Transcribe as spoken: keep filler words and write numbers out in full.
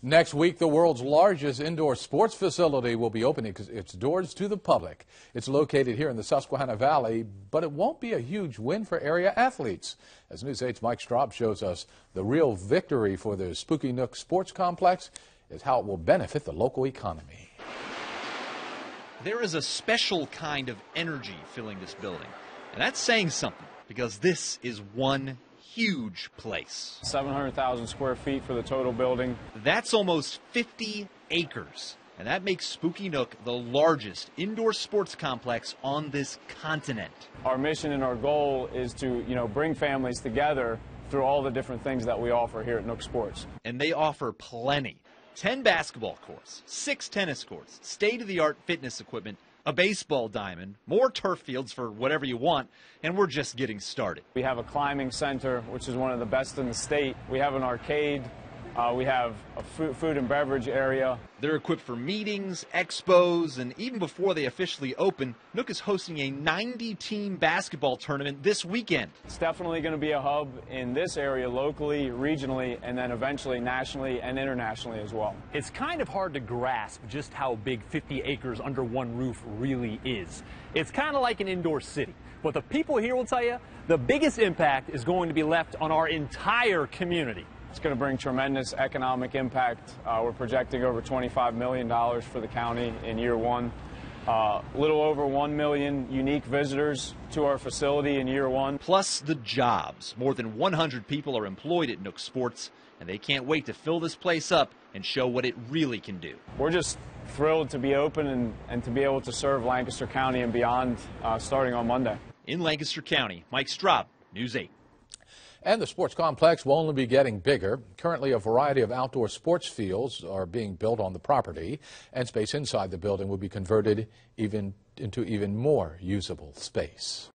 Next week, the world's largest indoor sports facility will be opening its doors to the public. It's located here in the Susquehanna Valley, but it won't be a huge win for area athletes. As News eight's Mike Straub shows us, the real victory for the Spooky Nook Sports Complex is how it will benefit the local economy. There is a special kind of energy filling this building, and that's saying something, because this is one huge place. seven hundred thousand square feet for the total building. That's almost fifty acres, and that makes Spooky Nook the largest indoor sports complex on this continent. Our mission and our goal is to, you know, bring families together through all the different things that we offer here at Nook Sports. And they offer plenty. ten basketball courts, six tennis courts, state-of-the-art fitness equipment, a baseball diamond, more turf fields for whatever you want, and we're just getting started. We have a climbing center, which is one of the best in the state. We have an arcade. Uh, we have a food, food and beverage area. They're equipped for meetings, expos, and even before they officially open, Nook is hosting a ninety team basketball tournament this weekend. It's definitely going to be a hub in this area locally, regionally, and then eventually nationally and internationally as well. It's kind of hard to grasp just how big fifty acres under one roof really is. It's kind of like an indoor city, but the people here will tell you the biggest impact is going to be left on our entire community. It's going to bring tremendous economic impact. Uh, we're projecting over twenty-five million dollars for the county in year one. A uh, little over one million unique visitors to our facility in year one. Plus the jobs. More than one hundred people are employed at Nook Sports, and they can't wait to fill this place up and show what it really can do. We're just thrilled to be open and, and to be able to serve Lancaster County and beyond uh, starting on Monday. In Lancaster County, Mike Straub, News eight. And the sports complex will only be getting bigger. Currently, a variety of outdoor sports fields are being built on the property, and space inside the building will be converted even into even more usable space.